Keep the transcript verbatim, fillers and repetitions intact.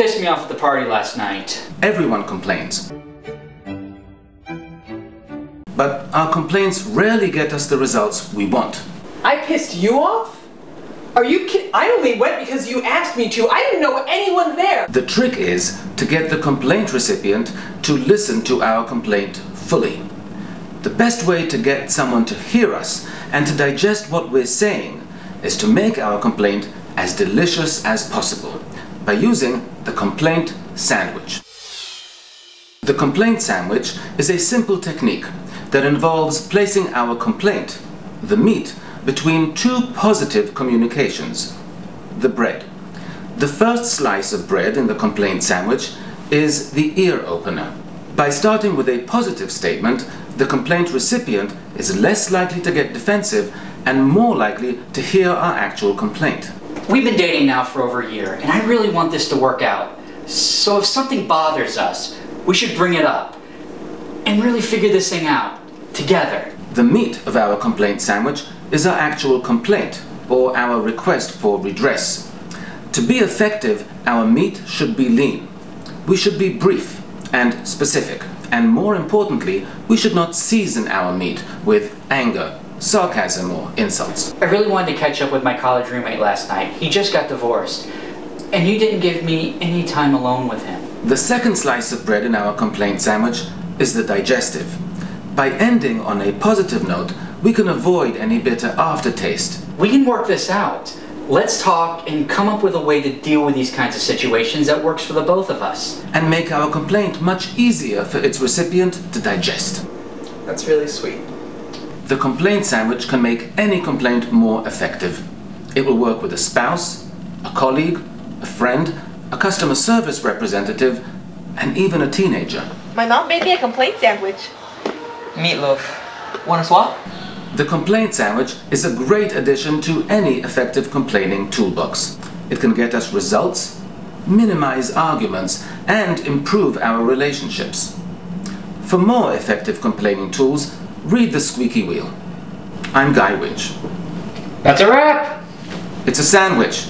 pissed me off at the party last night. Everyone complains. But our complaints rarely get us the results we want. I pissed you off? Are you kidding? I only went because you asked me to. I didn't know anyone there. The trick is to get the complaint recipient to listen to our complaint fully. The best way to get someone to hear us and to digest what we're saying is to make our complaint as delicious as possible by using the complaint sandwich. The complaint sandwich is a simple technique that involves placing our complaint, the meat, between two positive communications, the bread. The first slice of bread in the complaint sandwich is the ear opener. By starting with a positive statement, the complaint recipient is less likely to get defensive and more likely to hear our actual complaint. We've been dating now for over a year, and I really want this to work out. So if something bothers us, we should bring it up and really figure this thing out together. The meat of our complaint sandwich is our actual complaint, or our request for redress. To be effective, our meat should be lean. We should be brief and specific, and more importantly, we should not season our meat with anger, sarcasm, or insults. I really wanted to catch up with my college roommate last night. He just got divorced, and you didn't give me any time alone with him. The second slice of bread in our complaint sandwich is the digestive. By ending on a positive note, we can avoid any bitter aftertaste. We can work this out. Let's talk and come up with a way to deal with these kinds of situations that works for the both of us. And make our complaint much easier for its recipient to digest. That's really sweet. The complaint sandwich can make any complaint more effective. It will work with a spouse, a colleague, a friend, a customer service representative, and even a teenager. My mom made me a complaint sandwich. Meatloaf. Want a swap? The complaint sandwich is a great addition to any effective complaining toolbox. It can get us results, minimize arguments, and improve our relationships. For more effective complaining tools, read The Squeaky Wheel. I'm Guy Winch. That's a wrap! It's a sandwich.